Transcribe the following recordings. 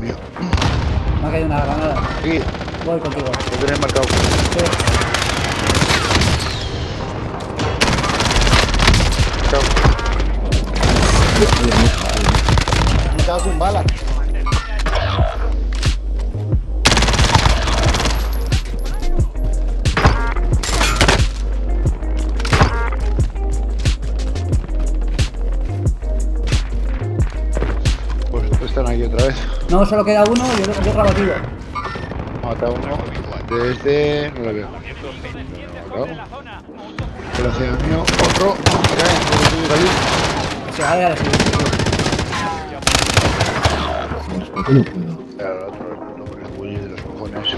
Dios mío. Me ha caído una granada. Sí. Voy contigo. Lo tenés marcado. Sí. Chao. Me he quedado sin balas. Están aquí otra vez. No, solo queda uno y otro ha batido. Mata uno. Desde... no lo veo. Gracias al mío. Otro. Se va a no puedo. Claro, otro no porque es muy de los cojones.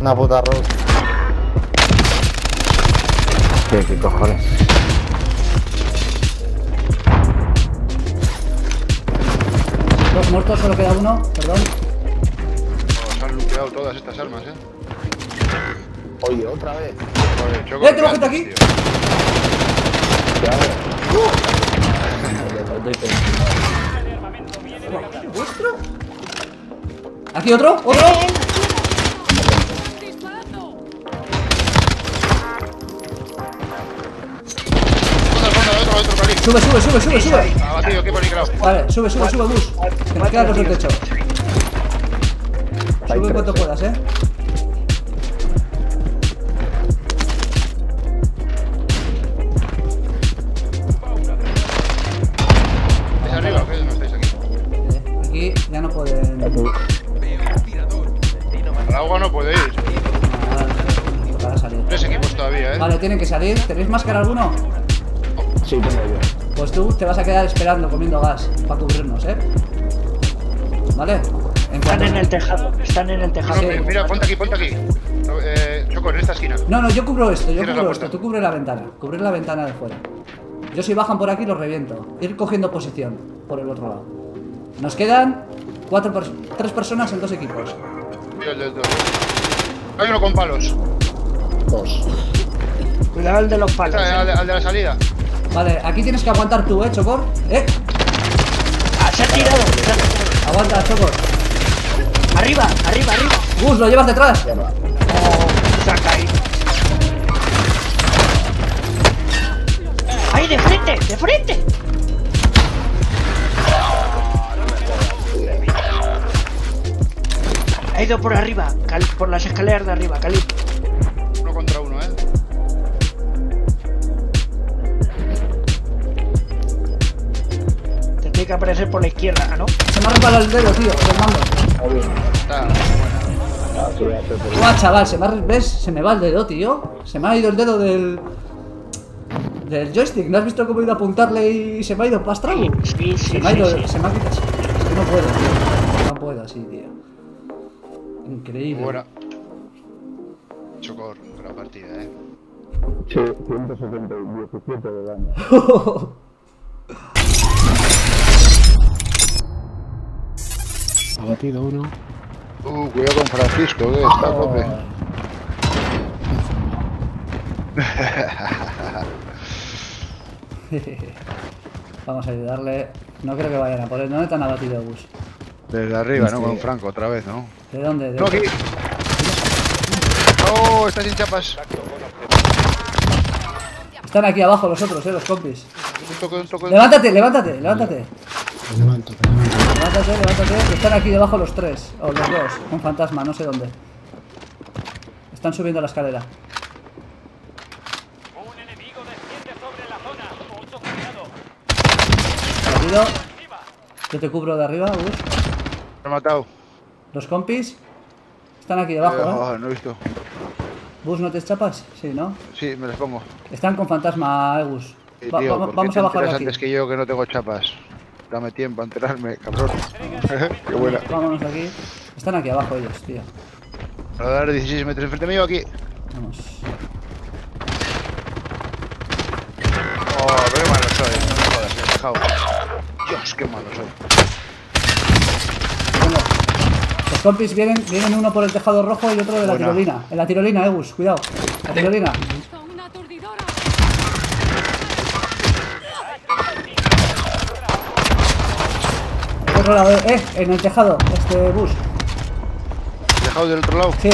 Una puta road. ¿Qué cojones? Dos muertos, solo queda uno, perdón. Nos han luteado todas estas armas, eh. Oye, otra vez. ¡Eh, te lo meto aquí! ¿Vuestro? ¿Aquí otro? ¿Otro? Sube. Ah, tío, qué policrao. Vale, sube, bus. Que me quedan los del techo. Sube cuanto puedas, eh. ¿Estáis arriba o qué? ¿No estáis aquí? Aquí ya no pueden. Al agua no podéis. No, para salir. Tres equipos todavía, eh. Vale, tienen que salir. ¿Tenéis máscara alguno? Sí, tengo yo. Pues tú te vas a quedar esperando comiendo gas para cubrirnos, ¿eh? ¿Vale? Están en el tejado, Sí. Mira, ponte aquí. No, Choco, en esta esquina. No, yo cubro esto, Tú cubres la ventana, de fuera. Yo si bajan por aquí los reviento. Ir cogiendo posición por el otro lado. Nos quedan tres personas en dos equipos. Dios. Hay uno con palos. Dos. Cuidado al de los palos. Al de la salida. Vale, aquí tienes que aguantar tú, Chocor. ¡Ah, se ha tirado! Aguanta, Chocor. Arriba. Gus, lo llevas detrás. Oh, se ha caído. ¡Ay, de frente! Ha ido por arriba, por las escaleras de arriba, Cali. Uno contra uno, eh. Tiene que aparecer por la izquierda, ¿no? Se me ha resbalado el dedo, tío, el mando. Buah, chaval, ¿ves? Se me va el dedo, tío. Se me ha ido el dedo del joystick. ¿No has visto cómo he ido a apuntarle y se me ha ido para atrás? Sí. Se me ha quitado. Es que no puedo, tío. No puedo así, tío. Increíble. Buena. Chocor, gran partida, ¿eh? Sí, 170 de daño. Abatido uno. Cuidado con Francisco, que está a tope. Vamos a ayudarle. No creo que vayan a por él. ¿Dónde te han abatido, Gus? Desde arriba, ¿no? Con Franco, otra vez, ¿no? ¿De dónde? ¡No, aquí! ¡No! Está sin chapas. Están aquí abajo los otros, los compis. Levántate. Levántate, están aquí debajo los tres, o los dos, un fantasma, no sé dónde. Están subiendo la escalera. Un enemigo desciende sobre la zona, mucho cuidado. Yo te cubro de arriba, Gus. Lo he matado. Los compis están aquí debajo, ¿no? No he visto. Bus, ¿no te escapas? Sí, ¿no? Sí, me les pongo. Están con fantasma, Gus. Sí, tío, vamos a bajar antes que yo, que no tengo chapas. Dame tiempo a enterarme, cabrón. Qué buena. Vámonos de aquí. Están aquí abajo ellos, tío. Para dar 16 metros enfrente mío aquí. Vamos. Oh, qué malo soy. No me jodas, me he dejado. Dios, qué malo soy. Bueno, Compis, vienen uno por el tejado rojo y otro de la tirolina. En la tirolina, Egus, cuidado. La tirolina. Otro lado, en el tejado, este bus. ¿Tejado del otro lado? Sí.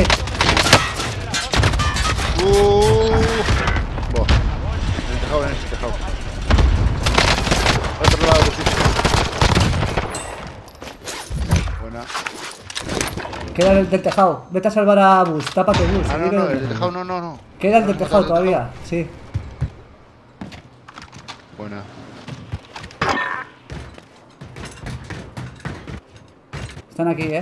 Buah. En este tejado. Otro lado, bus. Buena. Queda el del tejado. Vete a salvar a bus. Tápate, bus. Ah, no, el del tejado no. Queda el del tejado todavía, sí. Buena. Están aquí,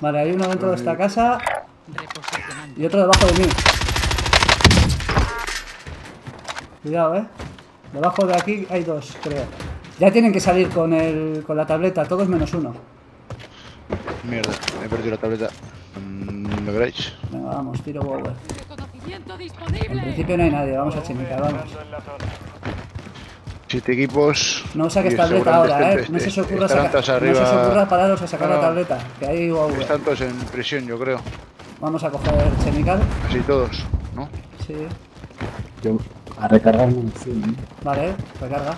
Vale, hay uno dentro de esta casa y otro debajo de mí. Cuidado, Debajo de aquí hay dos, creo. Ya tienen que salir con la tableta, todos menos uno. Mierda, me he perdido la tableta. ¿Lo queréis? Venga, vamos, tiro Bower. En principio no hay nadie, vamos a chimicar, vamos. 7 equipos. No saques tableta ahora, No se os ocurra pararos a sacar la tableta, que ahí están todos en prisión, yo creo. Vamos a coger chemical. Casi todos, ¿no? Sí. Yo a recargar munición, Vale, recarga.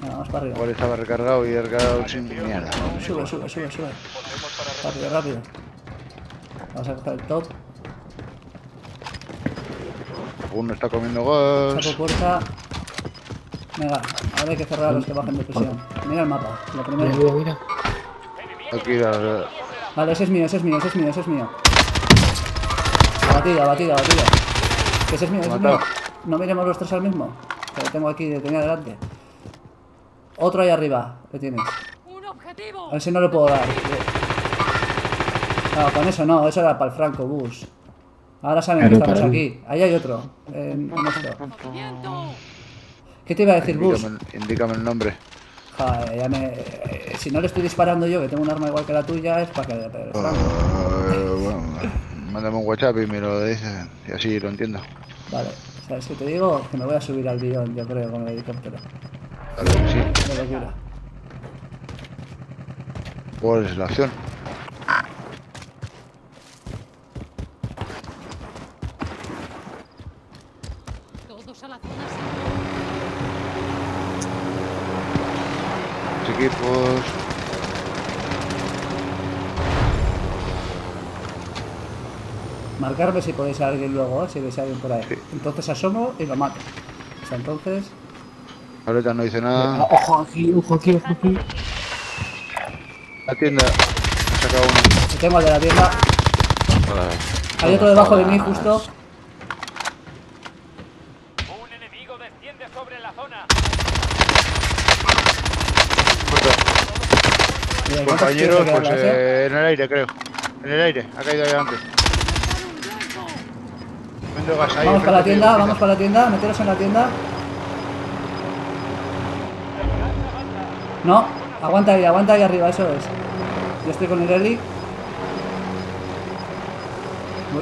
Venga, vamos para arriba. Igual estaba recargado y he recargado sin mierda. Sube. Rápido. Vamos a coger el top. Uno está comiendo gas. Saco puerta. Venga, ahora hay que cerrar a los que bajen de prisión. Mira el mapa, lo primero. Mira. Aquí la... Vale, ese es mío. Abatida. Ese es mío. No miremos los tres al mismo. Que lo tengo aquí, tenía delante. Otro ahí arriba, que tienes. A ver si no lo puedo dar. No, con eso no, eso era para el Franco Bus. Ahora saben que estamos aquí. Ahí hay otro. ¿Qué te iba a decir, Bus? Indícame el nombre. Joder, ya me... Si no le estoy disparando yo, que tengo un arma igual que la tuya, es para que... Bueno, mándame un WhatsApp y me lo dices, y así lo entiendo. Vale, ¿sabes qué te digo? Que me voy a subir al guión, yo creo, con el helicóptero. Claro que sí. Qué locura. ¿Cuál es la acción? Equipos. Marcarme si podéis a alguien luego, si veis a alguien por ahí. Sí. Entonces asomo y lo mato. Hasta entonces. Ahorita no dice nada. Ojo aquí. La tienda. Me he sacado uno. Tengo el de la tienda. Hola. Hay otro debajo de mí, justo. Compañeros, pues en el aire, creo. En el aire, ha caído ahí antes. Vamos para la tienda, meteros en la tienda. No, aguanta ahí arriba, eso es. Yo estoy con el Eli.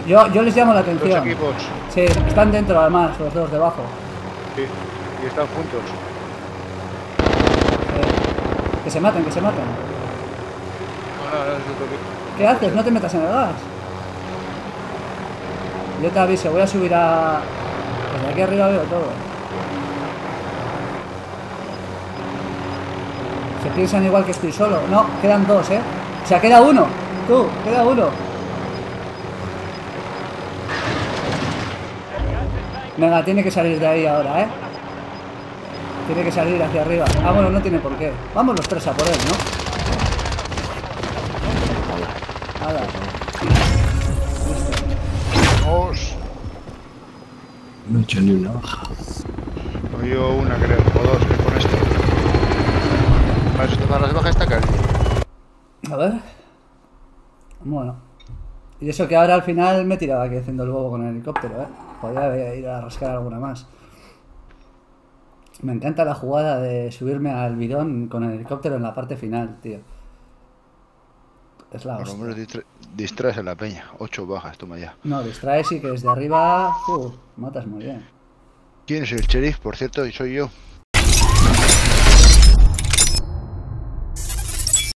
Yo les llamo la atención. Los equipos. Sí, están dentro además, los dos debajo. Sí, y están juntos. Que se maten. ¿Qué haces? No te metas en el gas. Yo te aviso, voy a subir a... Desde aquí arriba veo todo. Se piensan igual que estoy solo. No, quedan dos, O sea, queda uno. Tú, queda uno. Venga, tiene que salir de ahí ahora, Tiene que salir hacia arriba. Ah, bueno, no tiene por qué. Vamos los tres a por él, ¿no? Nada. Dos. No he hecho ni una hoja. Oye, una creo, o dos, que con esto. Para las bajas está casi. A ver. Bueno. Y eso que ahora al final me he tirado aquí haciendo el bobo con el helicóptero, Podría ir a rascar alguna más. Me encanta la jugada de subirme al bidón con el helicóptero en la parte final, tío. Es la hostia. Por lo menos Distraes a la peña. 8 bajas, toma ya. No, distraes y que desde arriba matas muy bien. ¿Quién es el sheriff, por cierto? Y soy yo.